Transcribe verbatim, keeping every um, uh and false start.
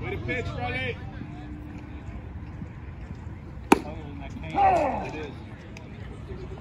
With a pitch, Riley. Other than that cane, it is.